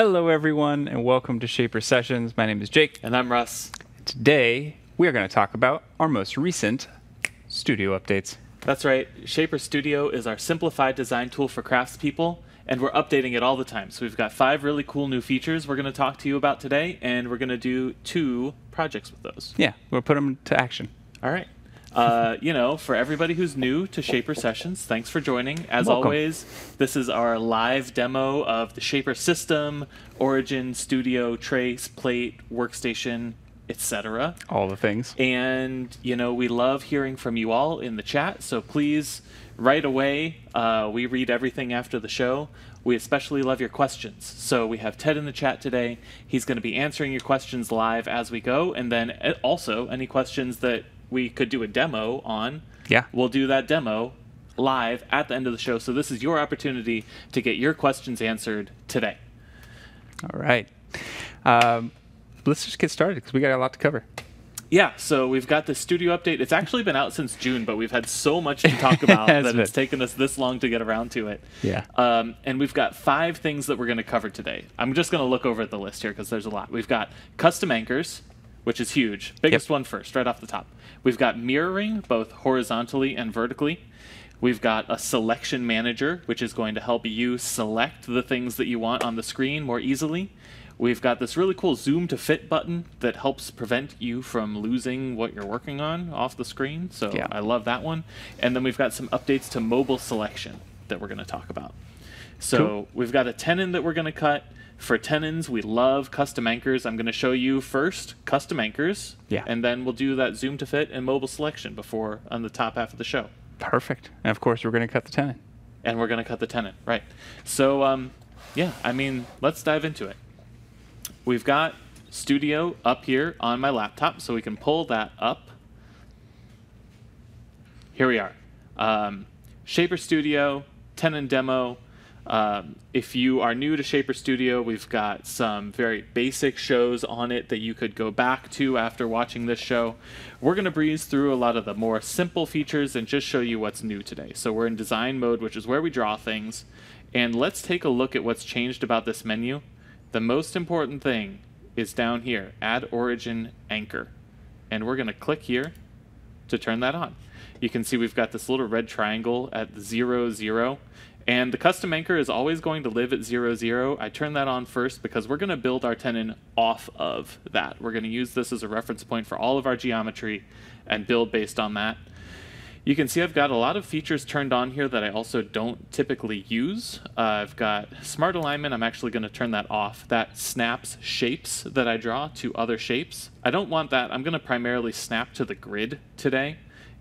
Hello everyone and welcome to Shaper Sessions. My name is Jake. And I'm Russ. Today we are going to talk about our most recent studio updates. That's right. Shaper Studio is our simplified design tool for craftspeople, and we're updating it all the time. So we've got 5 really cool new features we're going to talk to you about today, and we're going to do 2 projects with those. Yeah, we'll put them to action. All right. You know, for everybody who's new to Shaper Sessions, thanks for joining. As always, this is our live demo of the Shaper System, Origin, Studio, Trace, Plate, Workstation, etc. All the things. And, you know, we love hearing from you all in the chat, so please, right away, we read everything after the show. We especially love your questions. So we have Ted in the chat today. He's going to be answering your questions live as we go, and then also any questions that we could do a demo on. Yeah. We'll do that demo live at the end of the show. So this is your opportunity to get your questions answered today. All right. Let's just get started because we got a lot to cover. Yeah, so we've got the studio update. It's actually been out since June, but we've had so much to talk about that it's taken us this long to get around to it. Yeah. And we've got 5 things that we're going to cover today. I'm just going to look over at the list here because there's a lot. We've got custom anchors, which is huge. Biggest one first, right off the top. We've got mirroring, both horizontally and vertically. We've got a selection manager, which is going to help you select the things that you want on the screen more easily. We've got this really cool zoom to fit button that helps prevent you from losing what you're working on off the screen. So yeah. I love that one. And then we've got some updates to mobile selection that we're going to talk about. So We've got a tenon that we're going to cut. For tenons, we love custom anchors. I'm going to show you first custom anchors. Yeah. And then we'll do that zoom to fit and mobile selection before on the top half of the show. Perfect. And of course, we're going to cut the tenon. And we're going to cut the tenon. Right. So, yeah, I mean, let's dive into it. We've got Studio up here on my laptop, so we can pull that up. Here we are. Shaper Studio, tenon demo. If you are new to Shaper Studio, we've got some very basic shows on it that you could go back to after watching this show. We're going to breeze through a lot of the more simple features and just show you what's new today. So we're in design mode, which is where we draw things. And let's take a look at what's changed about this menu. The most important thing is down here, Add Origin Anchor. And we're going to click here to turn that on. You can see we've got this little red triangle at 0, 0. And the custom anchor is always going to live at 0, 0. I turn that on first because we're going to build our tenon off of that. We're going to use this as a reference point for all of our geometry and build based on that. You can see I've got a lot of features turned on here that I also don't typically use. I've got smart alignment. I'm actually going to turn that off. That snaps shapes that I draw to other shapes. I don't want that. I'm going to primarily snap to the grid today.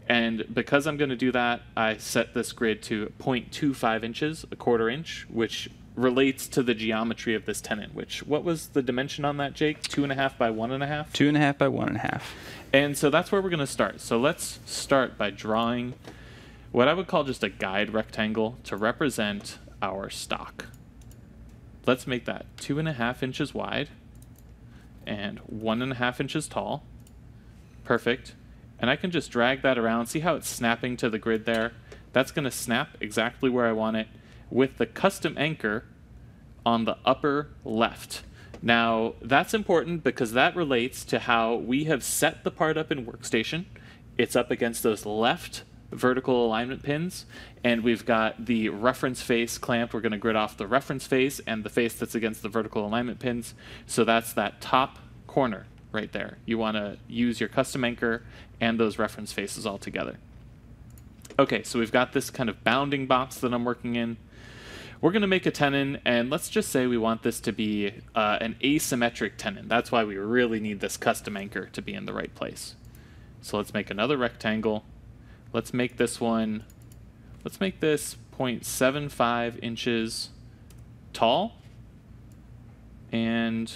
And because I'm going to do that, I set this grid to 0.25 inches, a quarter inch, which relates to the geometry of this tenon, which, what was the dimension on that, Jake? 2.5 by 1.5? 2.5 by 1.5. And so that's where we're going to start. So let's start by drawing what I would call just a guide rectangle to represent our stock. Let's make that 2.5 inches wide and 1.5 inches tall. Perfect. And I can just drag that around. See how it's snapping to the grid there? That's going to snap exactly where I want it, with the custom anchor on the upper left. Now, that's important because that relates to how we have set the part up in Workstation. It's up against those left vertical alignment pins, and we've got the reference face clamped. We're going to grid off the reference face and the face that's against the vertical alignment pins. So that's that top corner right there. You want to use your custom anchor and those reference faces all together. Okay, so we've got this kind of bounding box that I'm working in. We're going to make a tenon, and let's just say we want this to be an asymmetric tenon. That's why we really need this custom anchor to be in the right place. So let's make another rectangle. Let's make this one, let's make this 0.75 inches tall and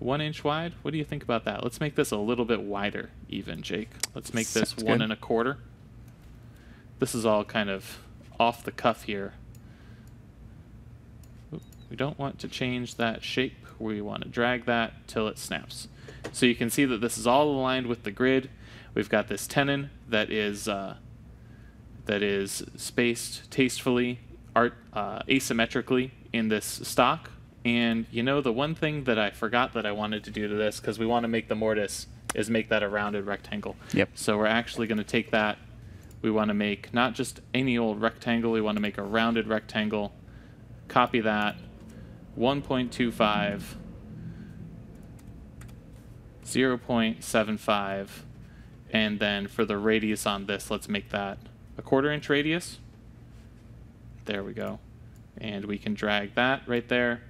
1 inch wide. What do you think about that? Let's make this a little bit wider even, Jake. Let's make this 1.25. This is all kind of off the cuff here. We don't want to change that shape. We want to drag that till it snaps. So you can see that this is all aligned with the grid. We've got this tenon that is spaced tastefully, asymmetrically in this stock, And you know, the one thing that I forgot that I wanted to do to this, because we want to make the mortise, is make that a rounded rectangle. Yep. So we're actually going to take that. We want to make not just any old rectangle. We want to make a rounded rectangle. Copy that. 1.25. 0.75. And then for the radius on this, let's make that a 1/4 inch radius. There we go. And we can drag that right there.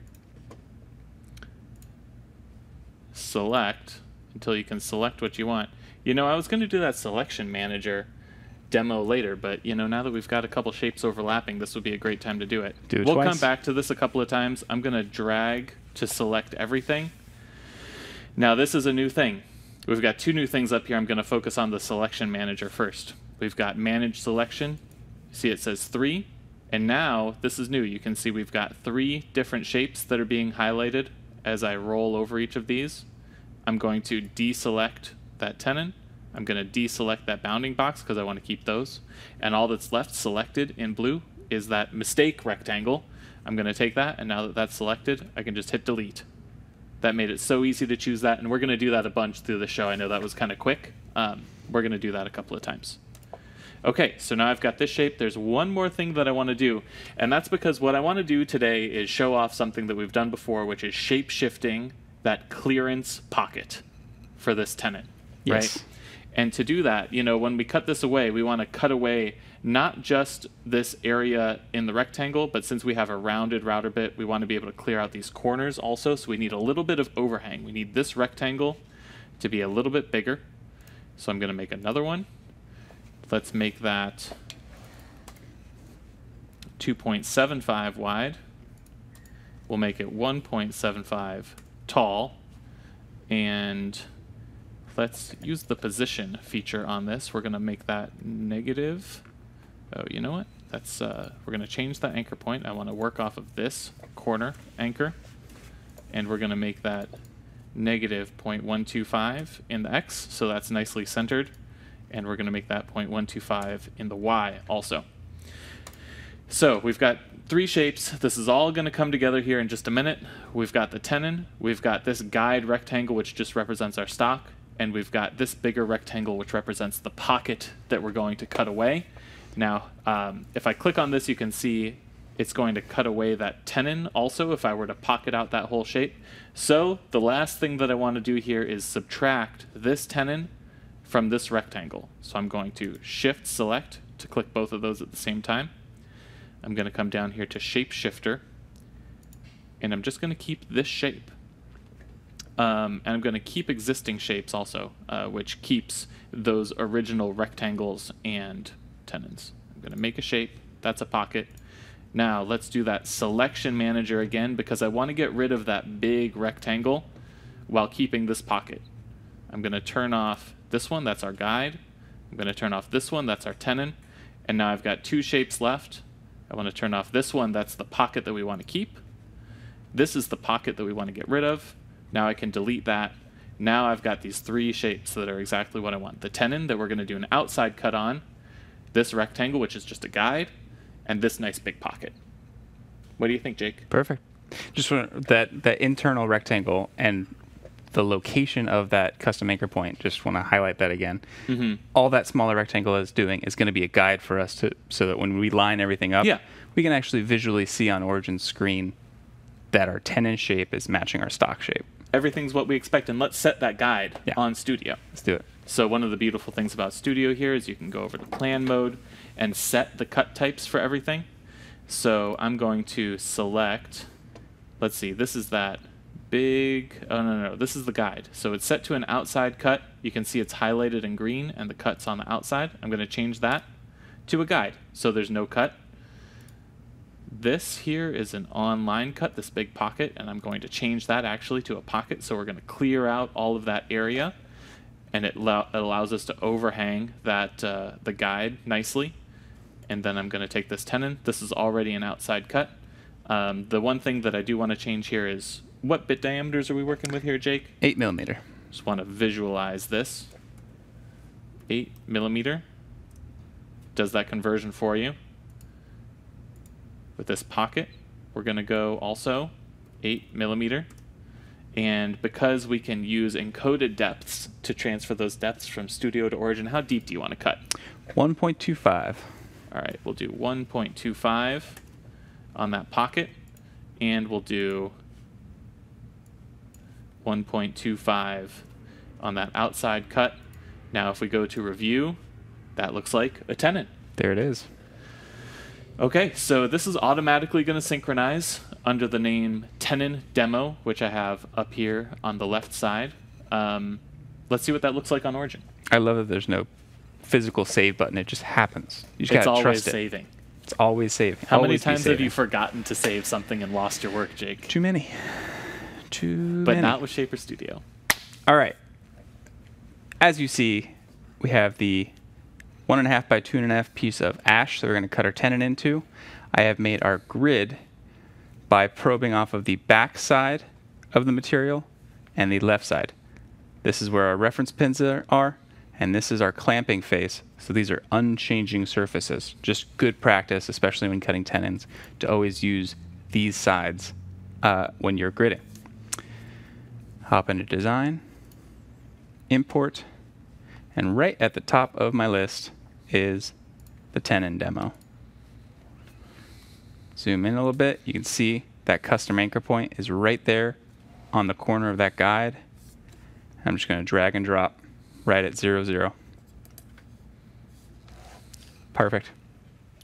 Select until you can select what you want. You know, I was going to do that selection manager demo later, but you know, now that we've got a couple shapes overlapping, this would be a great time to do it. We'll come back to this a couple of times. I'm going to drag to select everything. Now this is a new thing. We've got two new things up here. I'm going to focus on the selection manager first. We've got manage selection. See, it says 3. And now this is new. You can see we've got 3 different shapes that are being highlighted as I roll over each of these. I'm going to deselect that tenon. I'm going to deselect that bounding box because I want to keep those. And all that's left selected in blue is that mistake rectangle. I'm going to take that, and now that that's selected, I can just hit delete. That made it so easy to choose that, and we're going to do that a bunch through the show. I know that was kind of quick. We're going to do that a couple of times. Okay, so now I've got this shape. There's one more thing that I want to do, and that's because what I want to do today is show off something that we've done before, which is shape shifting that clearance pocket for this tenon, yes, right? And to do that, you know, when we cut this away, we want to cut away not just this area in the rectangle, but since we have a rounded router bit, we want to be able to clear out these corners also, so we need a little bit of overhang. We need this rectangle to be a little bit bigger, so I'm going to make another one. Let's make that 2.75 wide. We'll make it 1.75 tall. And let's use the position feature on this. We're going to make that negative. Oh, you know what? That's we're going to change the anchor point. I want to work off of this corner anchor. And we're going to make that negative 0.125 in the X, so that's nicely centered. And we're going to make that 0.125 in the Y also. So we've got 3 shapes. This is all going to come together here in just a minute. We've got the tenon. We've got this guide rectangle, which just represents our stock. And we've got this bigger rectangle, which represents the pocket that we're going to cut away. Now, if I click on this, you can see it's going to cut away that tenon also if I were to pocket out that whole shape. So the last thing that I want to do here is subtract this tenon from this rectangle. So I'm going to shift select to click both of those at the same time. I'm going to come down here to Shape Shifter, and I'm just going to keep this shape. And I'm going to keep existing shapes also, which keeps those original rectangles and tenons. I'm going to make a shape. That's a pocket. Now let's do that selection manager again, because I want to get rid of that big rectangle while keeping this pocket. I'm going to turn off this one, that's our guide. I'm going to turn off this one, that's our tenon. And now I've got 2 shapes left. I want to turn off this one, that's the pocket that we want to keep. This is the pocket that we want to get rid of. Now I can delete that. Now I've got these 3 shapes that are exactly what I want. The tenon that we're going to do an outside cut on, this rectangle, which is just a guide, and this nice big pocket. What do you think, Jake? Perfect. Just that internal rectangle and the location of that custom anchor point, just want to highlight that again. Mm-hmm. All that smaller rectangle is doing is going to be a guide for us to, so that when we line everything up, yeah, we can actually visually see on Origin's screen that our tenon shape is matching our stock shape. Everything's what we expect, and let's set that guide on Studio. Let's do it. So one of the beautiful things about Studio here is you can go over to plan mode and set the cut types for everything. So I'm going to select, let's see, this is that big, oh no, this is the guide. So it's set to an outside cut. You can see it's highlighted in green and the cut's on the outside. I'm going to change that to a guide, so there's no cut. This here is an online cut, this big pocket, and I'm going to change that actually to a pocket. So we're going to clear out all of that area, and it allows us to overhang that the guide nicely. And then I'm going to take this tenon. This is already an outside cut. The one thing that I do want to change here is, what bit diameters are we working with here, Jake? 8mm. Just want to visualize this. 8mm. Does that conversion for you. With this pocket, we're going to go also 8mm. And because we can use encoded depths to transfer those depths from Studio to Origin, how deep do you want to cut? 1.25. All right, we'll do 1.25 on that pocket, and we'll do 1.25 on that outside cut. Now, if we go to review, that looks like a tenon. There it is. Okay, so this is automatically going to synchronize under the name Tenon Demo, which I have up here on the left side. Let's see what that looks like on Origin. I love that there's no physical save button. It just happens. You just gotta trust it. Saving. It's always saving. How many times have you forgotten to save something and lost your work, Jake? Too many. But not with Shaper Studio. All right. As you see, we have the 1.5 by 2.5 piece of ash that we're going to cut our tenon into. I have made our grid by probing off of the back side of the material and the left side. This is where our reference pins are, and this is our clamping face. So these are unchanging surfaces. Just good practice, especially when cutting tenons, to always use these sides when you're gridding. Hop into Design, Import, and right at the top of my list is the Tenon Demo. Zoom in a little bit. You can see that custom anchor point is right there on the corner of that guide. I'm just going to drag and drop right at 0, 0. Perfect.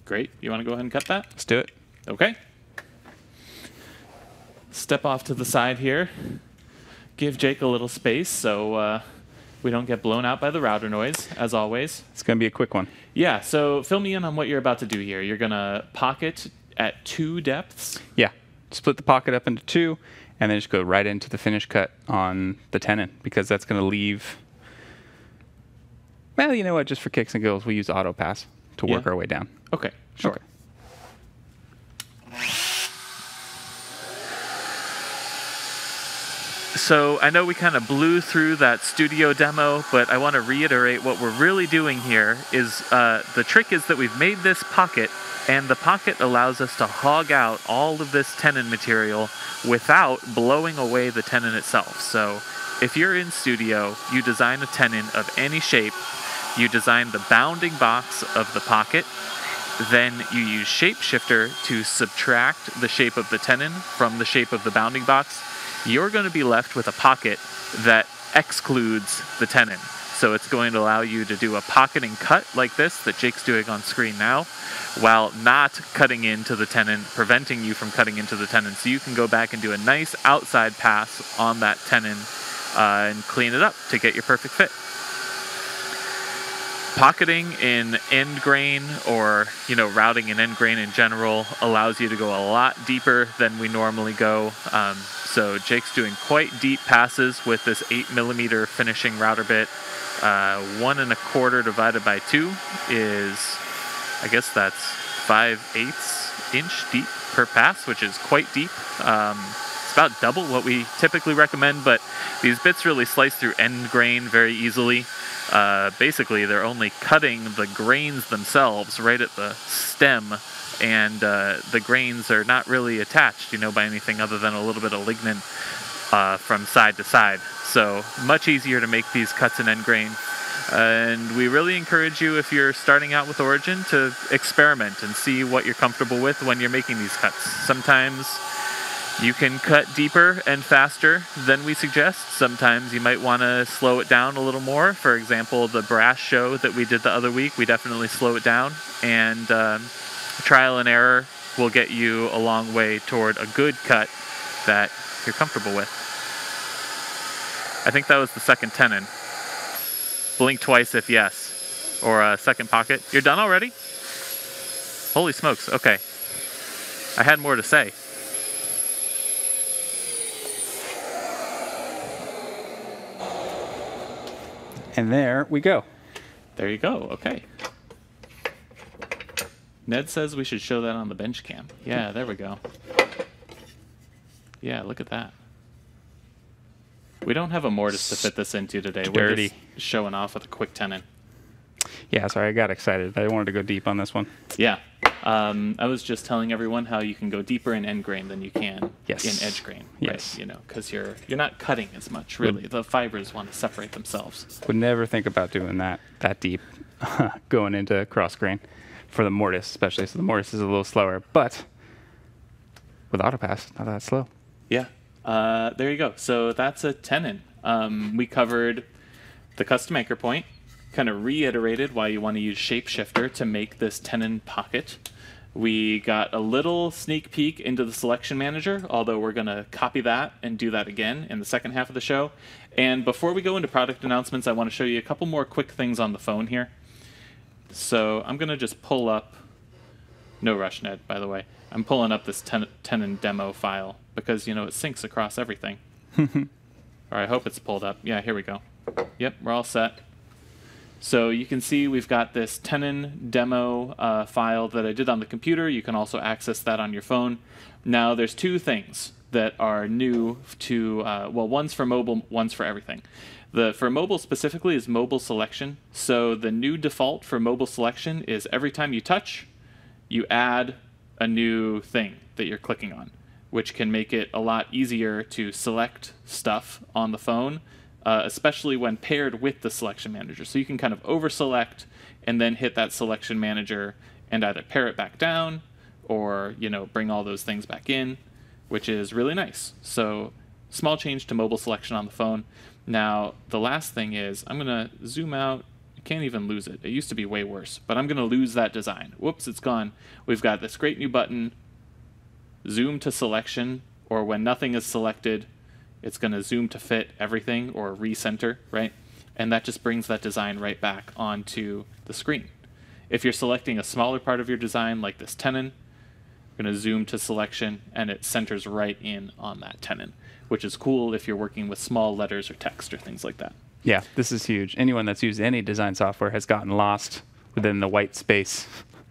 Great. You want to go ahead and cut that? Let's do it. Okay. Step off to the side here. Give Jake a little space so we don't get blown out by the router noise, as always. It's going to be a quick one. Yeah, so fill me in on what you're about to do here. You're going to pocket at 2 depths? Yeah, split the pocket up into 2, and then just go right into the finish cut on the tenon, because that's going to leave... Well, you know what, just for kicks and giggles, we'll use auto pass to work our way down. Okay, sure. Okay. So I know we kind of blew through that studio demo, but I want to reiterate what we're really doing here is the trick is that we've made this pocket, and the pocket allows us to hog out all of this tenon material without blowing away the tenon itself. So if you're in studio, you design a tenon of any shape, you design the bounding box of the pocket, then you use Shape Shifter to subtract the shape of the tenon from the shape of the bounding box, you're going to be left with a pocket that excludes the tenon. So it's going to allow you to do a pocketing cut like this that Jake's doing on screen now, while not cutting into the tenon, preventing you from cutting into the tenon. So you can go back and do a nice outside pass on that tenon and clean it up to get your perfect fit. Pocketing in end grain, or routing in end grain in general, allows you to go a lot deeper than we normally go. So Jake's doing quite deep passes with this 8mm finishing router bit. 1.25 divided by 2 is, I guess that's 5/8" deep per pass, which is quite deep. It's about double what we typically recommend, but these bits really slice through end grain very easily. Basically, they're only cutting the grains themselves right at the stem, and the grains are not really attached, by anything other than a little bit of lignin from side to side. So much easier to make these cuts in end grain. And we really encourage you, if you're starting out with Origin, to experiment and see what you're comfortable with when you're making these cuts. Sometimes you can cut deeper and faster than we suggest. Sometimes you might want to slow it down a little more. For example, the brass show that we did the other week, we definitely slow it down. And trial and error will get you a long way toward a good cut that you're comfortable with. I think that was the second tenon. Blink twice if yes. Or a second pocket. You're done already? Holy smokes, okay. I had more to say. And there we go. There you go. Okay. Ned says we should show that on the bench cam. Yeah, there we go. Yeah, look at that. We don't have a mortise to fit this into today. Dirty. We're just showing off with a quick tenon. Yeah, sorry, I got excited. I wanted to go deep on this one. Yeah. I was just telling everyone how you can go deeper in end grain than you can in edge grain. Yes. Right? You know, because you're not cutting as much, really. The fibers want to separate themselves. Would never think about doing that deep going into cross grain for the mortise, especially. So the mortise is a little slower, but with AutoPass, not that slow. Yeah. There you go. So that's a tenon. We covered the custom anchor point, kind of reiterated why you want to use Shape Shifter to make this tenon pocket. We got a little sneak peek into the selection manager, although we're going to copy that and do that again in the second half of the show. And before we go into product announcements, I want to show you a couple more quick things on the phone here. So I'm going to just pull up, no rush, Ned, by the way. I'm pulling up this tenon demo file because, you know, it syncs across everything. Or I hope it's pulled up. Yeah, here we go. Yep, we're all set. So you can see we've got this tenon demo file that I did on the computer. You can also access that on your phone. Now there's two things that are new to, well, one's for mobile, one's for everything. For mobile specifically is mobile selection. So the new default for mobile selection is every time you touch, you add a new thing that you're clicking on, which can make it a lot easier to select stuff on the phone. Especially when paired with the selection manager. So you can kind of over-select and then hit that selection manager and either pair it back down or, you know, bring all those things back in, which is really nice. So small change to mobile selection on the phone. Now, the last thing is I'm going to zoom out. I can't even lose it. It used to be way worse, but I'm going to lose that design. Whoops, it's gone. We've got this great new button, zoom to selection, or when nothing is selected, it's going to zoom to fit everything or recenter, right? And that just brings that design right back onto the screen. If you're selecting a smaller part of your design, like this tenon, I'm going to zoom to selection, and it centers right in on that tenon, which is cool if you're working with small letters or text or things like that. Yeah, this is huge. Anyone that's used any design software has gotten lost within the white space.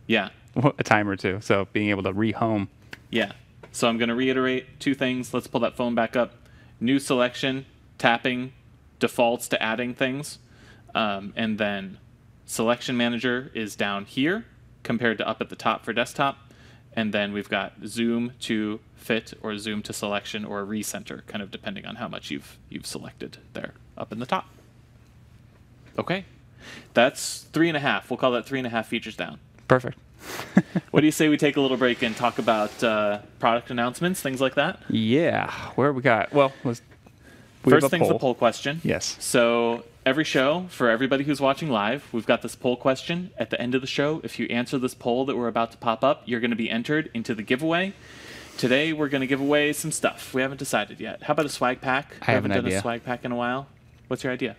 Yeah. A time or two. So being able to rehome. Yeah. So I'm going to reiterate two things. Let's pull that phone back up. New selection, tapping, defaults to adding things. And then selection manager is down here compared to up at the top for desktop. And then we've got zoom to fit or zoom to selection or recenter, kind of depending on how much you've selected there up in the top. Okay, that's 3.5. We'll call that 3.5 features down. Perfect. What do you say we take a little break and talk about product announcements, things like that? Yeah. Where we got? Well, first thing's the poll question. Yes. So every show, for everybody who's watching live, we've got this poll question. At the end of the show, if you answer this poll that we're about to pop up, you're going to be entered into the giveaway. Today, we're going to give away some stuff. We haven't decided yet. How about a swag pack? I have an idea. Haven't done a swag pack in a while. What's your idea?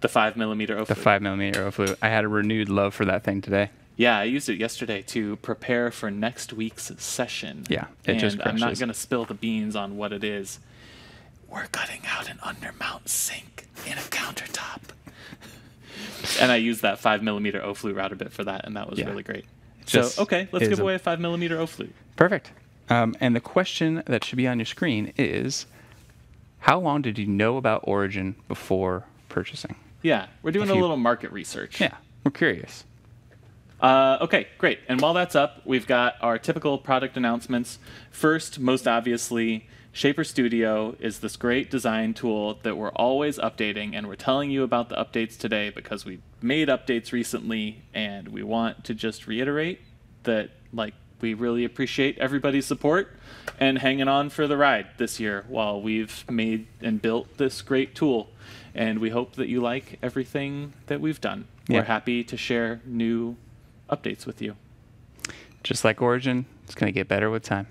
The 5mm O-flute. The 5mm O-flute. I had a renewed love for that thing today. Yeah, I used it yesterday to prepare for next week's session. Yeah, it just crushes. I'm not going to spill the beans on what it is. We're cutting out an undermount sink in a countertop. And I used that 5mm O-flute router bit for that, and that was really great. So, okay, let's give away a 5mm O-flute. Perfect. And the question that should be on your screen is, how long did you know about Origin before purchasing? Yeah, we're doing a little market research. Yeah, we're curious. Okay, great. And while that's up, we've got our typical product announcements. First, most obviously, Shaper Studio is this great design tool that we're always updating, and we're telling you about the updates today because we made updates recently, and we want to just reiterate that, like, we really appreciate everybody's support and hanging on for the ride this year while we've made and built this great tool. And we hope that you like everything that we've done. Yeah. We're happy to share new updates with you. Just like Origin, it's going to get better with time.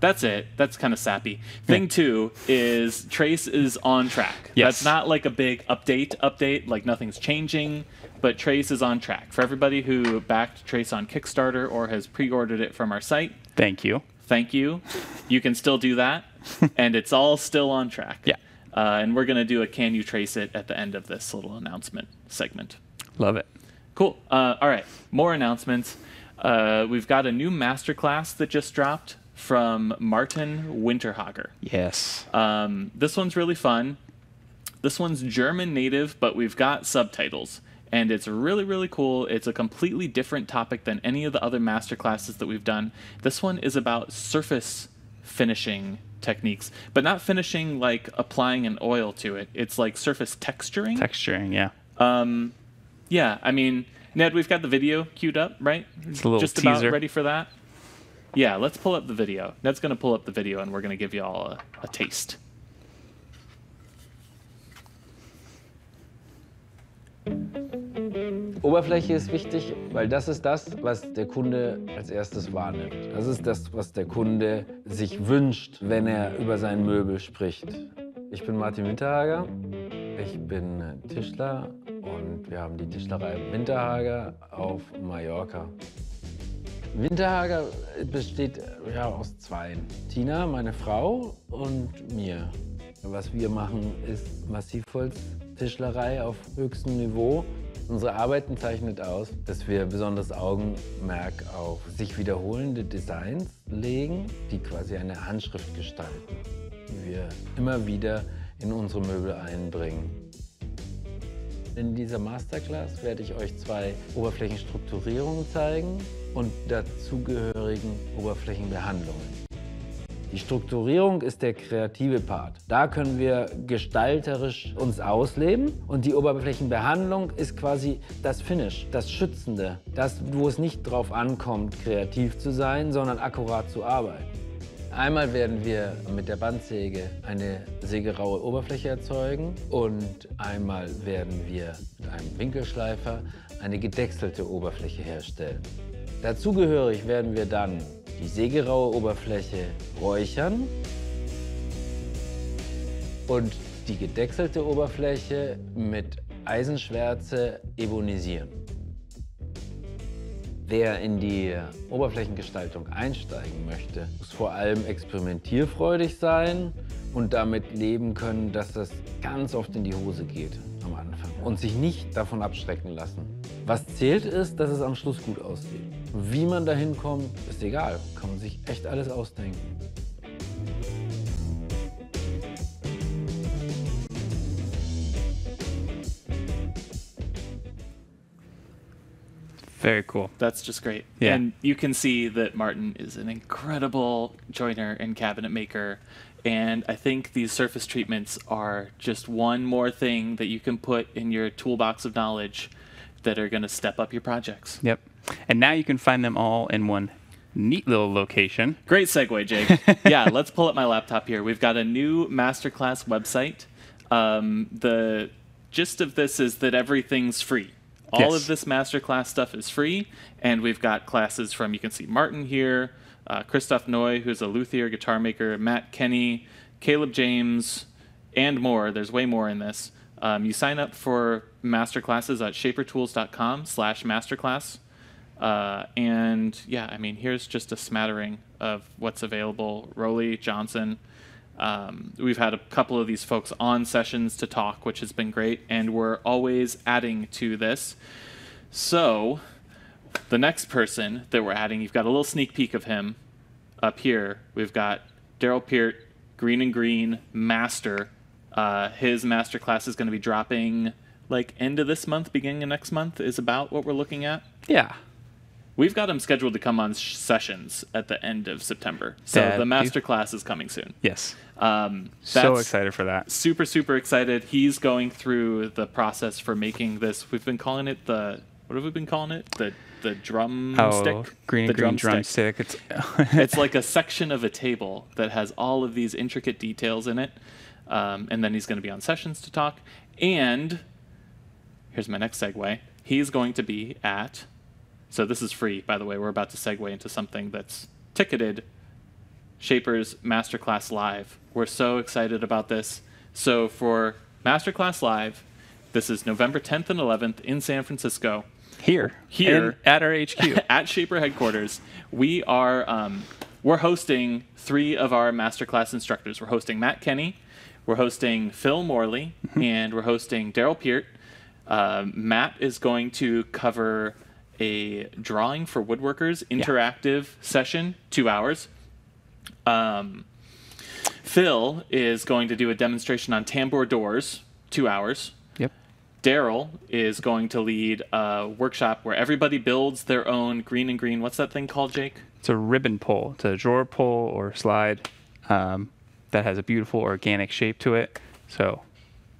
That's it. That's kind of sappy. Thing two is Trace is on track. Yes. That's not like a big update, like nothing's changing, but Trace is on track. For everybody who backed Trace on Kickstarter or has pre-ordered it from our site, thank you. Thank you. You can still do that, and it's all still on track. Yeah. And we're going to do a Can You Trace It at the end of this little announcement segment. Love it. Cool. All right. More announcements. We've got a new masterclass that just dropped from Martin Winterhager. Yes. This one's really fun. This one's German native, but we've got subtitles. And it's really, really cool. It's a completely different topic than any of the other masterclasses that we've done. This one is about surface finishing techniques, but not finishing like applying an oil to it. It's like surface texturing. Texturing, yeah. Yeah, I mean, Ned, we've got the video queued up, right? It's a little just teaser. About ready for that. Yeah, let's pull up the video. Ned's going to pull up the video, and we're going to give you all a taste. Oberfläche ist wichtig, weil das ist das, was der Kunde als erstes wahrnimmt. Das ist das, was der Kunde sich wünscht, wenn er über sein Möbel spricht. Ich bin Martin Winterhager, ich bin Tischler und wir haben die Tischlerei Winterhager auf Mallorca. Winterhager besteht ja, aus zwei. Tina, meine Frau, und mir. Was wir machen, ist Massivholz-Tischlerei auf höchstem Niveau. Unsere Arbeiten zeichnet aus, dass wir besonderes Augenmerk auf sich wiederholende Designs legen, die quasi eine Handschrift gestalten, die wir immer wieder in unsere Möbel einbringen. In dieser Masterclass werde ich euch zwei Oberflächenstrukturierungen zeigen und dazugehörigen Oberflächenbehandlungen. Die Strukturierung ist der kreative Part. Da können wir gestalterisch uns ausleben. Und die Oberflächenbehandlung ist quasi das Finish, das Schützende. Das, wo es nicht drauf ankommt, kreativ zu sein, sondern akkurat zu arbeiten. Einmal werden wir mit der Bandsäge eine sägeraue Oberfläche erzeugen. Und einmal werden wir mit einem Winkelschleifer eine gedächselte Oberfläche herstellen. Dazugehörig werden wir dann die sägeraue Oberfläche räuchern und die gedächselte Oberfläche mit Eisenschwärze ebonisieren. Wer in die Oberflächengestaltung einsteigen möchte, muss vor allem experimentierfreudig sein und damit leben können, dass das ganz oft in die Hose geht am Anfang und sich nicht davon abschrecken lassen. Was zählt ist, dass es am Schluss gut aussieht. Wie man dahin kommt, ist egal. Kann man sich echt alles ausdenken. Very cool. That's just great. Yeah. And you can see that Martin is an incredible joiner and cabinet maker. And I think these surface treatments are just one more thing that you can put in your toolbox of knowledge that are going to step up your projects. Yep. And now you can find them all in one neat little location. Great segue, Jake. Yeah, let's pull up my laptop here. We've got a new masterclass website. The gist of this is that everything's free. All of this masterclass stuff is free, and we've got classes from, you can see Martin here, Christoph Noy, who's a luthier guitar maker, Matt Kenny, Caleb James, and more. There's way more in this. You sign up for masterclasses at shapertools.com/masterclass. And yeah, I mean, here's just a smattering of what's available. Roly Johnson. We've had a couple of these folks on sessions to talk, which has been great. And we're always adding to this. So the next person that we're adding, you've got a little sneak peek of him up here. We've got Darryl Peart, Green and Green Master. His masterclass is going to be dropping like end of this month, beginning of next month is about what we're looking at. Yeah. We've got him scheduled to come on sessions at the end of September. So the masterclass is coming soon. Yes. So excited for that. Super, super excited. He's going through the process for making this. We've been calling it the, what have we been calling it? The drum stick? Green and Green drum stick. It's like a section of a table that has all of these intricate details in it. And then he's going to be on sessions to talk. And here's my next segue. He's going to be at, so this is free, by the way. We're about to segue into something that's ticketed, Shaper's Masterclass Live. We're so excited about this. So for Masterclass Live, this is November 10th and 11th in San Francisco. Here. At our HQ. At Shaper headquarters. We are, we're hosting three of our Masterclass instructors. We're hosting Matt Kenny. We're hosting Phil Morley, and we're hosting Darryl Peart. Matt is going to cover a drawing for woodworkers interactive session, 2 hours. Phil is going to do a demonstration on tambour doors, 2 hours. Yep. Darryl is going to lead a workshop where everybody builds their own green and green. What's that thing called, Jake? It's a ribbon pole. It's a drawer pole or slide that has a beautiful organic shape to it. So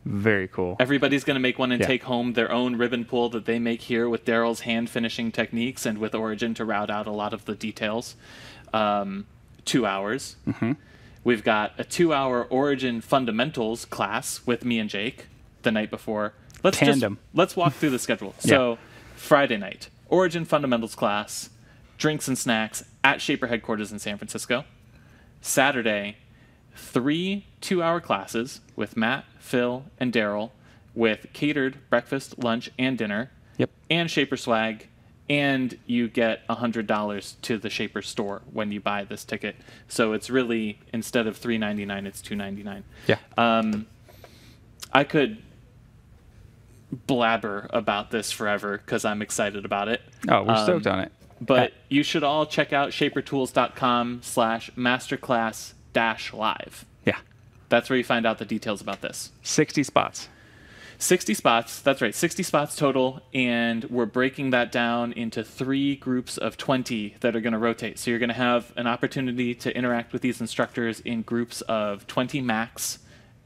very cool. Everybody's going to make one and take home their own ribbon pull that they make here with Daryl's hand finishing techniques and with Origin to route out a lot of the details. 2 hours. Mm-hmm. We've got a 2 hour Origin fundamentals class with me and Jake the night before. Let's walk through the schedule. So Friday night, Origin fundamentals class, drinks and snacks at Shaper headquarters in San Francisco. Saturday, 3 two-hour classes with Matt, Phil, and Darryl with catered breakfast, lunch, and dinner. Yep. And Shaper swag. And you get $100 to the Shaper store when you buy this ticket. So it's really, instead of $3.99, it's $2.99. Yeah. I could blabber about this forever because I'm excited about it. Oh, we're stoked on it. But you should all check out shapertools.com/masterclass-live. Yeah. That's where you find out the details about this. 60 spots. 60 spots. That's right. 60 spots total. And we're breaking that down into 3 groups of 20 that are going to rotate. So you're going to have an opportunity to interact with these instructors in groups of 20 max.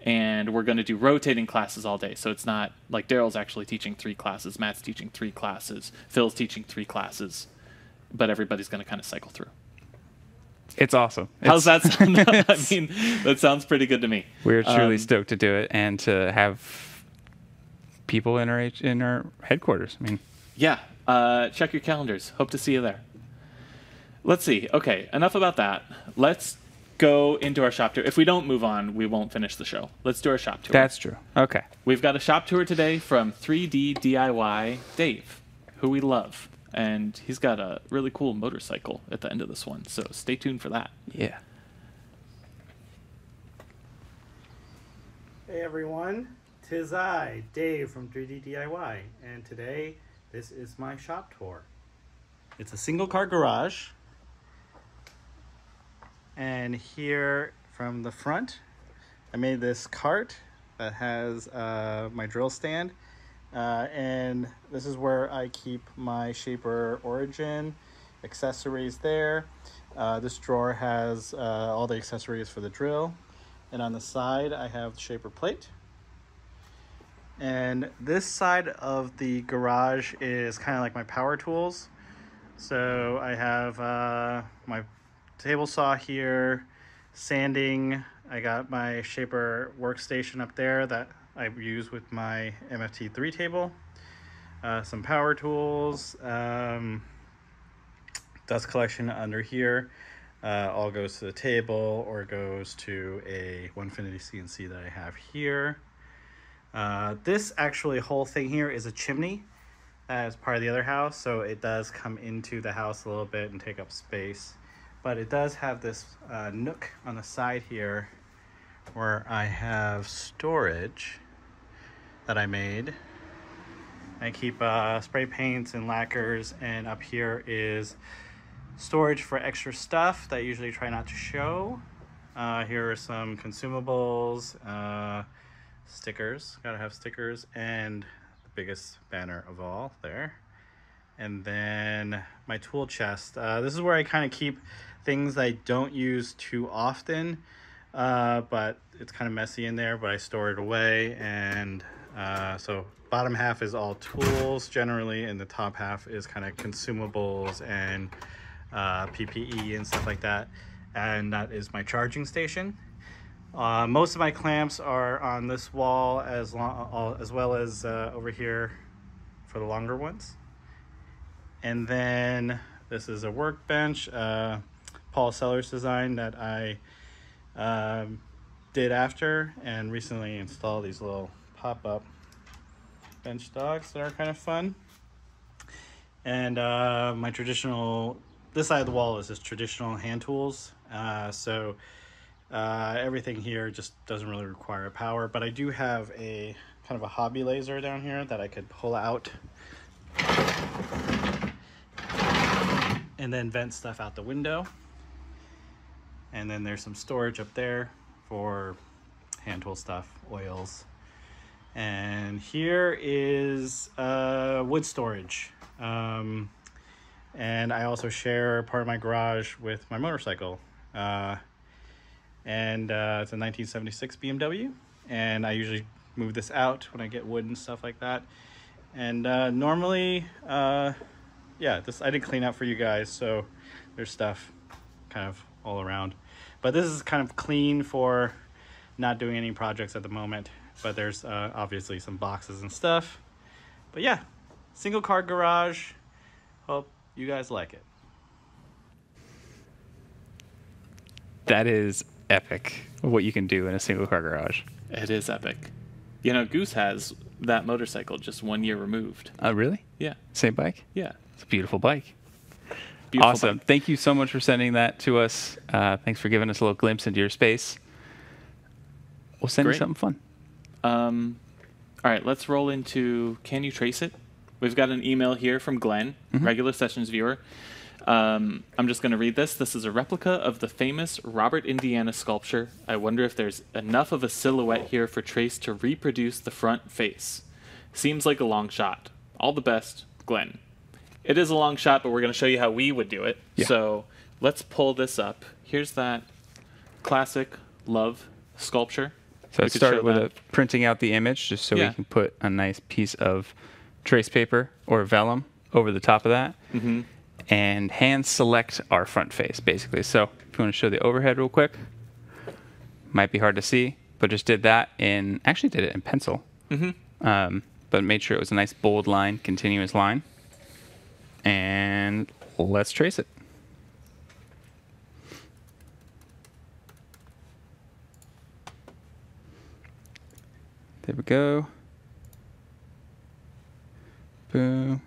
And we're going to do rotating classes all day. So it's not like Daryl's actually teaching 3 classes. Matt's teaching 3 classes. Phil's teaching 3 classes. But everybody's going to kind of cycle through. It's awesome. How's that sound? I mean, that sounds pretty good to me. We're truly stoked to do it and to have people in our headquarters. I mean, yeah. Check your calendars. Hope to see you there. Let's see. Okay, enough about that. Let's go into our shop tour. If we don't move on, we won't finish the show. Let's do our shop tour. That's true. Okay. We've got a shop tour today from 3D DIY Dave, who we love. And he's got a really cool motorcycle at the end of this one. So stay tuned for that. Yeah. Hey, everyone. Tis I, Dave from 3D DIY. And today, this is my shop tour. It's a single car garage. And here from the front, I made this cart that has my drill stand. And this is where I keep my Shaper Origin accessories there. This drawer has all the accessories for the drill. And on the side, I have the Shaper Plate. And this side of the garage is kind of like my power tools. So I have my table saw here, sanding. I got my Shaper workstation up there that I use with my MFT3 table, some power tools, dust collection under here, all goes to the table or goes to a Onefinity CNC that I have here. This actually whole thing here is a chimney that is part of the other house, so it does come into the house a little bit and take up space, but it does have this nook on the side here where I have storage that I made. I keep spray paints and lacquers, and up here is storage for extra stuff that I usually try not to show. Here are some consumables, stickers, gotta have stickers, and the biggest banner of all there. And then my tool chest. This is where I kind of keep things that I don't use too often. But it's kind of messy in there, but I store it away. And so bottom half is all tools generally, and the top half is kind of consumables and PPE and stuff like that. And that is my charging station. Most of my clamps are on this wall as well as over here for the longer ones. And then this is a workbench, Paul Sellers design that I did after and recently installed these little pop-up bench dogs that are kind of fun. And my traditional, this side of the wall is just traditional hand tools. Everything here just doesn't really require power, but I do have a kind of a hobby laser down here that I could pull out and then vent stuff out the window. And then there's some storage up there for hand tool stuff, oils, And here is wood storage. And I also share part of my garage with my motorcycle. It's a 1976 BMW. And I usually move this out when I get wood and stuff like that. And yeah, this I did clean out for you guys, so there's stuff kind of all around. But this is kind of clean for not doing any projects at the moment. But there's obviously some boxes and stuff. But yeah, single car garage. Hope you guys like it. That is epic, what you can do in a single car garage. It is epic. You know, Goose has that motorcycle just 1 year removed. Oh, really? Yeah. Same bike? Yeah. It's a beautiful bike. Beautiful awesome. Bike. Thank you so much for sending that to us. Thanks for giving us a little glimpse into your space. We'll send you something fun. All right, let's roll into Can You Trace It? We've got an email here from Glenn, regular Sessions viewer. I'm just going to read this. This is a replica of the famous Robert Indiana sculpture. I wonder if there's enough of a silhouette here for Trace to reproduce the front face. Seems like a long shot. All the best, Glenn. It is a long shot, but we're going to show you how we would do it. Yeah. So let's pull this up. Here's that classic love sculpture. So let's start with printing out the image just so we can put a nice piece of trace paper or vellum over the top of that. Mm-hmm. And hand select our front face, basically. So if you want to show the overhead real quick, might be hard to see, but just did that in, actually did it in pencil, but made sure it was a nice bold line, continuous line. And let's trace it. There we go. Boom.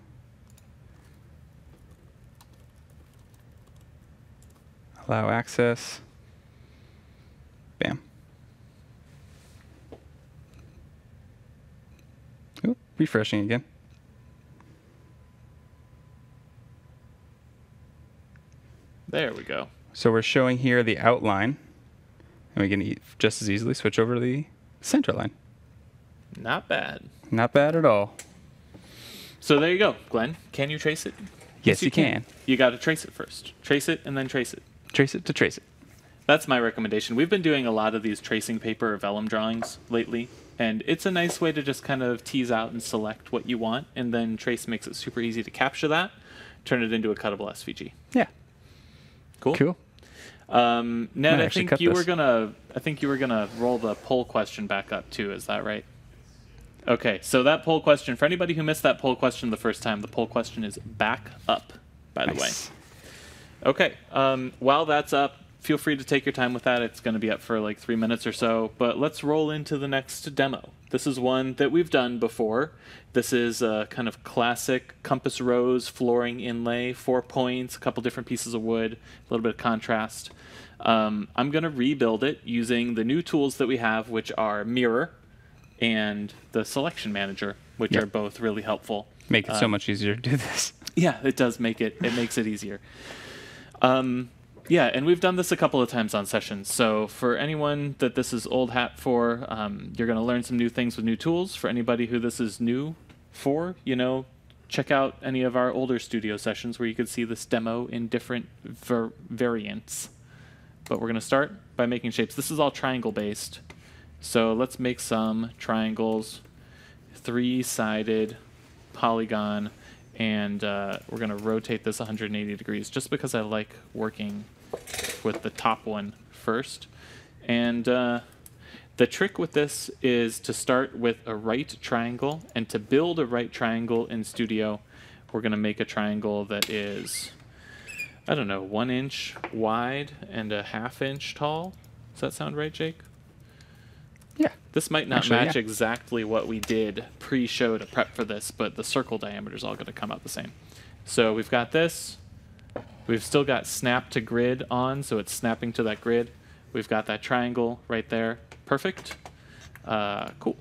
Allow access. Bam. Ooh, refreshing again. There we go. So we're showing here the outline, and we can just as easily switch over to the center line. Not bad. Not bad at all. So there you go, Glenn. Can you trace it? Yes, you can. You got to trace it first. Trace it and then trace it. Trace it to trace it. That's my recommendation. We've been doing a lot of these tracing paper or vellum drawings lately, and it's a nice way to just kind of tease out and select what you want, and then Trace makes it super easy to capture that, turn it into a cuttable SVG. Yeah. Cool. Cool. Ned, I think you were gonna roll the poll question back up too. Is that right? Okay. So that poll question, for anybody who missed that poll question the first time, the poll question is back up. By the way. Okay, while that's up, feel free to take your time with that. It's going to be up for like 3 minutes or so, but let's roll into the next demo. This is one that we've done before. This is a kind of classic compass rose flooring inlay, 4 points, a couple different pieces of wood, a little bit of contrast. I'm going to rebuild it using the new tools that we have, which are Mirror and the Selection Manager, which are both really helpful. Make it so much easier to do this. Yeah, it does make it, it makes it easier. Yeah, and we've done this a couple of times on Sessions. So for anyone that this is old hat for, you're going to learn some new things with new tools. For anybody who this is new for, you know, check out any of our older studio sessions where you can see this demo in different variants. But we're going to start by making shapes. This is all triangle based. So let's make some triangles, three-sided, polygon. And we're going to rotate this 180 degrees just because I like working with the top one first. And the trick with this is to start with a right triangle. And to build a right triangle in Studio, we're going to make a triangle that is, I don't know, 1 inch wide and 1/2 inch tall. Does that sound right, Jake? Yeah. This might not match exactly what we did pre-show to prep for this, but the circle diameter is all going to come out the same. So we've got this. We've still got snap to grid on, so it's snapping to that grid. We've got that triangle right there. Perfect. Cool.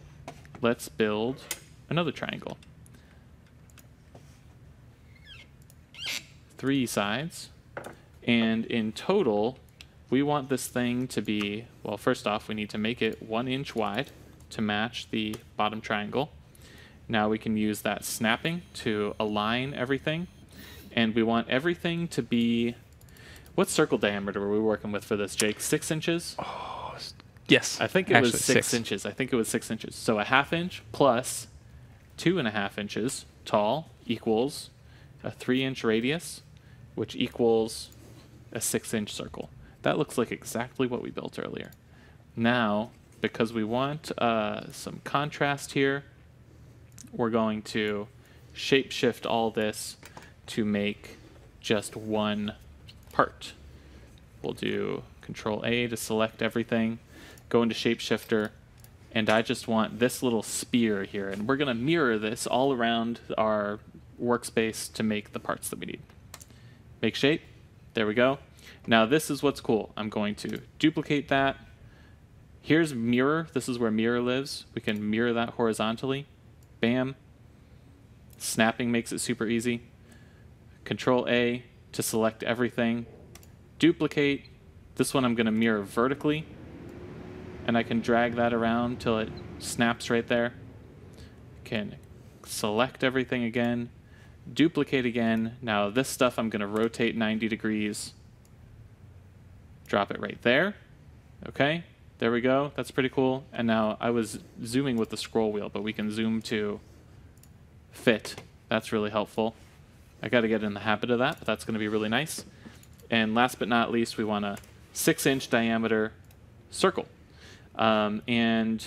Let's build another triangle. 3 sides. And in total, we want this thing to be, well, first off, we need to make it 1 inch wide to match the bottom triangle. Now we can use that snapping to align everything. And we want everything to be... What circle diameter were we working with for this, Jake? 6 inches? Oh, yes. I think it was 6 inches. I think it was 6 inches. So a half inch plus 2.5 inches tall equals a 3-inch radius, which equals a 6-inch circle. That looks like exactly what we built earlier. Now, because we want some contrast here, we're going to shape shift all this to make just one part. We'll do Control A to select everything, go into Shape Shifter, and I just want this little spear here, and we're going to mirror this all around our workspace to make the parts that we need. Make shape. There we go. Now this is what's cool. I'm going to duplicate that. Here's mirror. This is where mirror lives. We can mirror that horizontally. Bam. Snapping makes it super easy. Control A to select everything. Duplicate. This one I'm going to mirror vertically. And I can drag that around till it snaps right there. Can select everything again. Duplicate again. Now this stuff I'm going to rotate 90 degrees. Drop it right there. Okay. There we go. That's pretty cool. And now I was zooming with the scroll wheel, but we can zoom to fit. That's really helpful. I got to get in the habit of that, but that's going to be really nice. And last but not least, we want a 6-inch diameter circle. And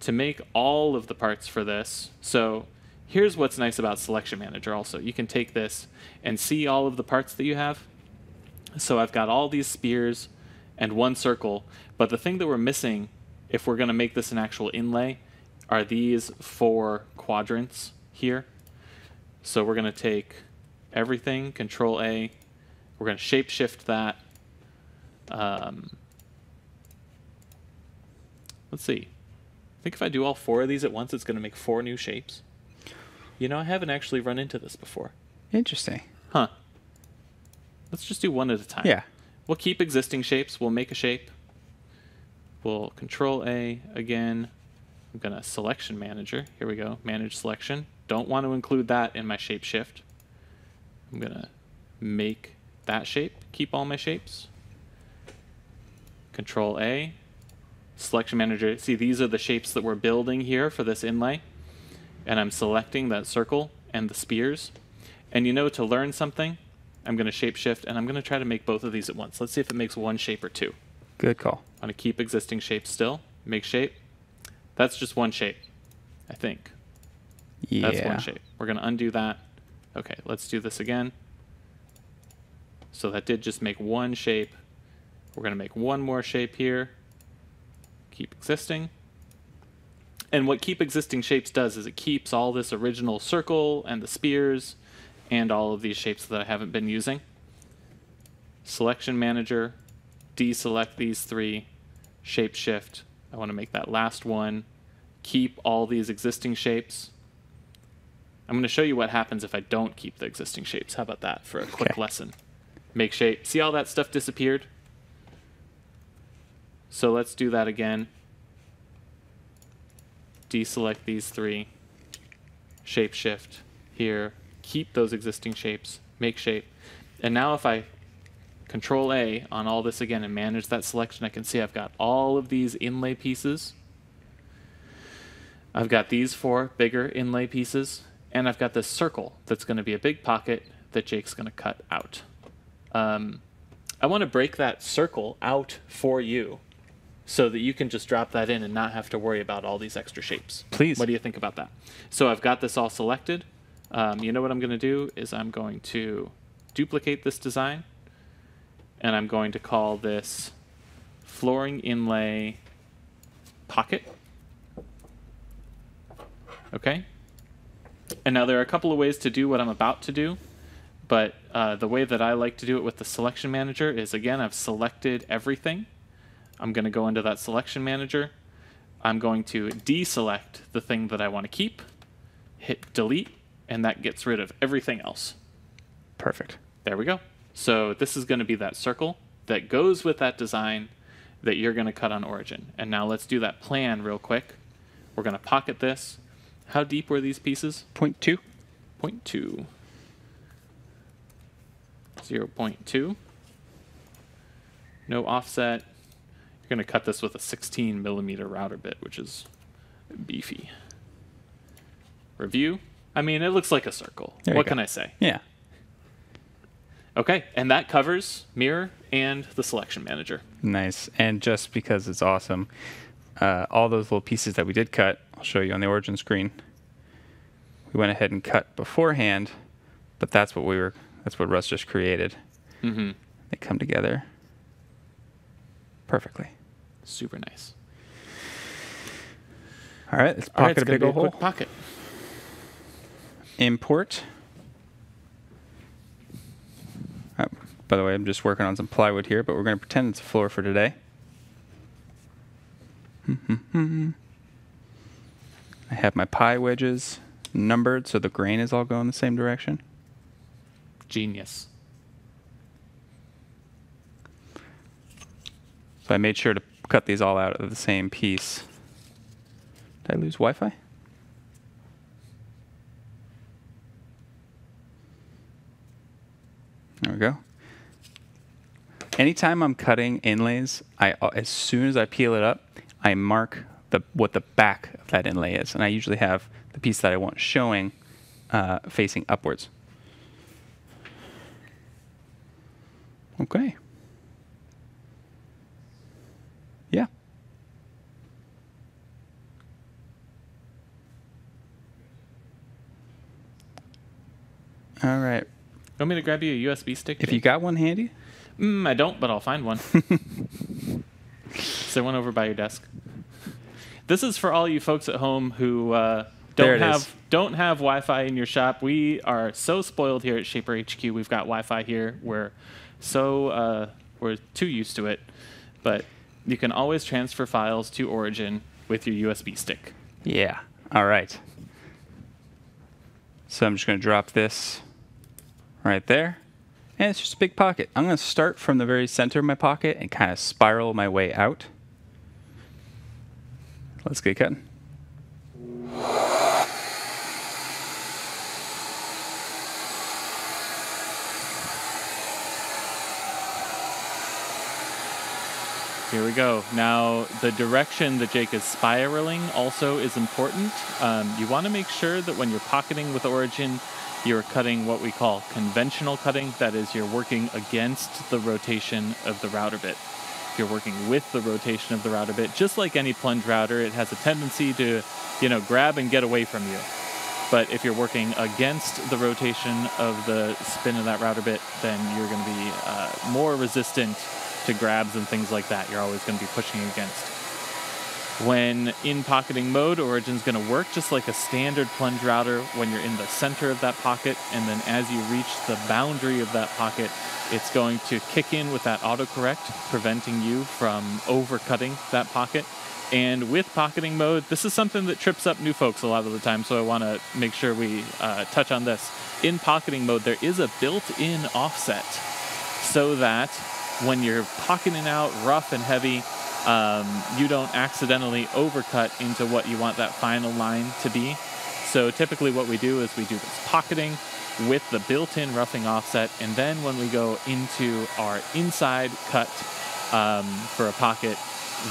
to make all of the parts for this, so here's what's nice about Selection Manager also. You can take this and see all of the parts that you have. So I've got all these spears and one circle, but the thing that we're missing, if we're going to make this an actual inlay, are these 4 quadrants here. So we're going to take everything, Control A, we're going to shape shift that. Let's see. I think if I do all 4 of these at once, it's going to make 4 new shapes. You know, I haven't actually run into this before. Interesting. Huh. Let's just do one at a time. Yeah. We'll keep existing shapes. We'll make a shape. We'll Control A again. I'm going to Selection Manager. Here we go. Manage Selection. Don't want to include that in my shape shift. I'm going to make that shape. Keep all my shapes. Control A. Selection Manager. See, these are the shapes that we're building here for this inlay. And I'm selecting that circle and the spears. And you know, to learn something, I'm going to shape shift, and I'm going to try to make both of these at once. Let's see if it makes one shape or 2. Good call. I'm going to keep existing shapes still. Make shape. That's just one shape, I think. Yeah. That's one shape. We're going to undo that. Okay, let's do this again. So that did just make one shape. We're going to make one more shape here. Keep existing. And what keep existing shapes does is it keeps all this original circle and the spears and all of these shapes that I haven't been using. Selection Manager, deselect these 3, shape shift. I want to make that last one. Keep all these existing shapes. I'm going to show you what happens if I don't keep the existing shapes. How about that for a quick lesson? Make shape. See, all that stuff disappeared? So let's do that again. Deselect these 3, shape shift here, keep those existing shapes, make shape. And now if I Control A on all this again and manage that selection, I can see I've got all of these inlay pieces. I've got these 4 bigger inlay pieces, and I've got this circle that's going to be a big pocket that Jake's going to cut out. I want to break that circle out for you, so that you can just drop that in and not have to worry about all these extra shapes. Please. What do you think about that? So I've got this all selected. You know what I'm going to do is I'm going to duplicate this design, and I'm going to call this flooring inlay pocket. Okay. And now there are a couple of ways to do what I'm about to do, but the way that I like to do it with the Selection Manager is, again, I've selected everything. I'm going to go into that Selection Manager. I'm going to deselect the thing that I want to keep, hit delete, and that gets rid of everything else. Perfect. There we go. So this is going to be that circle that goes with that design that you're going to cut on Origin. And now let's do that plan real quick. We're going to pocket this. How deep were these pieces? 0.2. 0.2. 0.2. No offset. You're going to cut this with a 16 millimeter router bit, which is beefy. Review. I mean, it looks like a circle. What can I say? Yeah. Okay, and that covers Mirror and the Selection Manager. Nice. And just because it's awesome, all those little pieces that we did cut, I'll show you on the Origin screen. We went ahead and cut beforehand, but that's what we were. That's what Russ just created. Mm-hmm. They come together perfectly. Super nice. All right, let's pocket a big old hole. Pocket. Import. By the way, I'm just working on some plywood here, but we're going to pretend it's a floor for today. I have my pie wedges numbered, so the grain is all going the same direction. Genius. So I made sure to cut these all out of the same piece. Did I lose Wi-Fi? There we go. Anytime I'm cutting inlays, as soon as I peel it up, I mark what the back of that inlay is. And I usually have the piece that I want showing facing upwards. Okay. Yeah. All right. Want me to grab you a USB stick? If you got one handy? I don't, but I'll find one. Is there one over by your desk? This is for all you folks at home who don't have Wi-Fi in your shop. We are so spoiled here at Shaper HQ. We've got Wi-Fi here. We're too used to it. But you can always transfer files to Origin with your USB stick. Yeah. All right. So I'm just going to drop this right there. And it's just a big pocket. I'm going to start from the very center of my pocket and kind of spiral my way out. Let's get cutting. Here we go. Now, the direction that Jake is spiraling also is important. You want to make sure that when you're pocketing with Origin, you're cutting what we call conventional cutting. That is, you're working against the rotation of the router bit. You're working with the rotation of the router bit. Just like any plunge router, it has a tendency to, you know, grab and get away from you. But if you're working against the rotation of the spin of that router bit, then you're going to be more resistant to grabs and things like that. You're always going to be pushing against. When in pocketing mode, Origin's going to work just like a standard plunge router when you're in the center of that pocket, and then as you reach the boundary of that pocket, it's going to kick in with that autocorrect, preventing you from overcutting that pocket. And with pocketing mode, this is something that trips up new folks a lot of the time, so I want to make sure we touch on this. In pocketing mode, there is a built-in offset so that when you're pocketing out rough and heavy, you don't accidentally overcut into what you want that final line to be. So typically what we do is we do this pocketing with the built-in roughing offset, and then when we go into our inside cut for a pocket,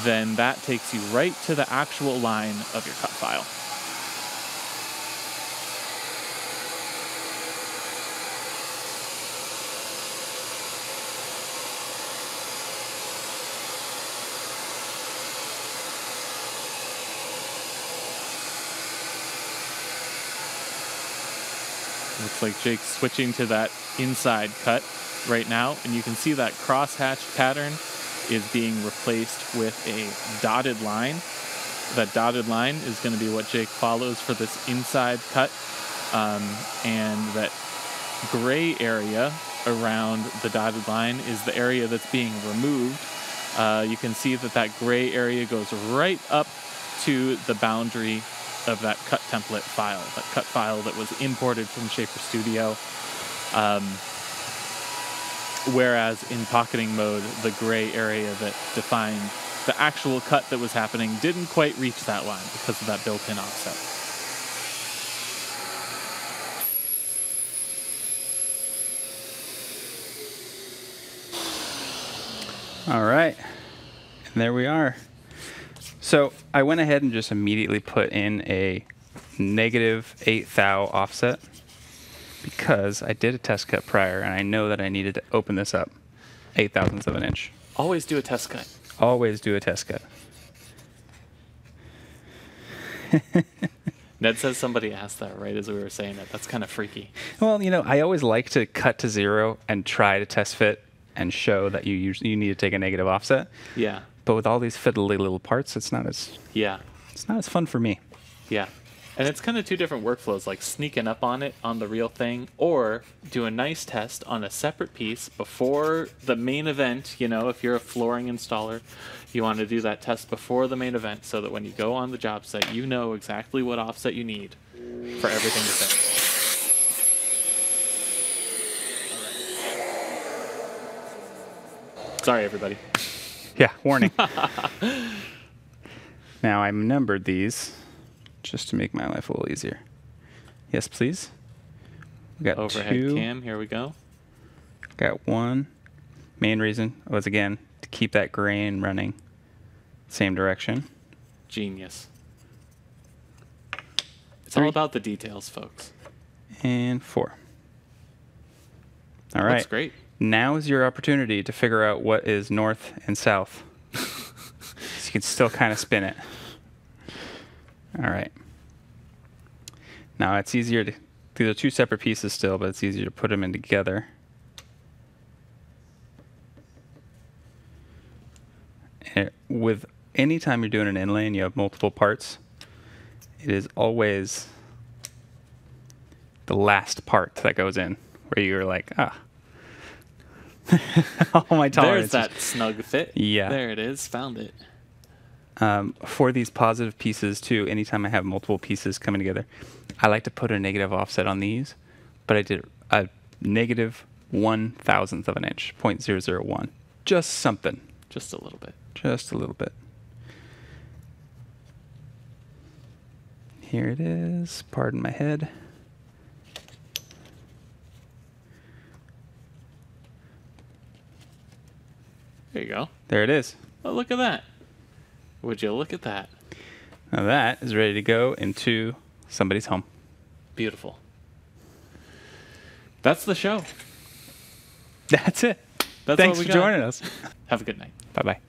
then that takes you right to the actual line of your cut file. Looks like Jake's switching to that inside cut right now, and you can see that crosshatch pattern is being replaced with a dotted line. That dotted line is going to be what Jake follows for this inside cut, and that gray area around the dotted line is the area that's being removed. You can see that that gray area goes right up to the boundary of that cut template file, that cut file that was imported from Shaper Studio. Whereas in pocketing mode, the gray area that defined the actual cut that was happening didn't quite reach that line because of that built-in offset. All right, and there we are. So I went ahead and just immediately put in a -8 thou offset because I did a test cut prior and I know that I needed to open this up 0.008 of an inch. Always do a test cut. Always do a test cut. Ned says somebody asked that right as we were saying that. That's kind of freaky. Well, you know, I always like to cut to zero and try to test fit and show that you need to take a negative offset. Yeah. But with all these fiddly little parts, it's not as it's not as fun for me. Yeah. And it's kind of two different workflows, like sneaking up on it on the real thing or do a nice test on a separate piece before the main event. You know, if you're a flooring installer, you want to do that test before the main event so that when you go on the job site, you know exactly what offset you need for everything to fit. Sorry, everybody. Yeah, warning. Now, I'm numbered these. Just to make my life a little easier. Yes, please. We got overhead two. Cam, here we go. Got one. Main reason was, again, to keep that grain running same direction. Genius. It's all about the details, folks. And 4. All right. That's great. Now is your opportunity to figure out what is north and south. So you can still kind of spin it. All right. Now it's easier to, these are two separate pieces still, but it's easier to put them in together. And with any time you're doing an inlay and you have multiple parts, it is always the last part that goes in where you're like, ah. All my tolerances. There's that snug fit. Yeah. There it is. Found it. For these positive pieces, too, anytime I have multiple pieces coming together, I like to put a negative offset on these, but I did a -1,000th of an inch, 0.001. Just something. Just a little bit. Just a little bit. Here it is. Pardon my head. There you go. There it is. Oh, look at that. Would you look at that? Now that is ready to go into somebody's home. Beautiful. That's the show. That's it. Thanks for joining us. Have a good night. Bye-bye.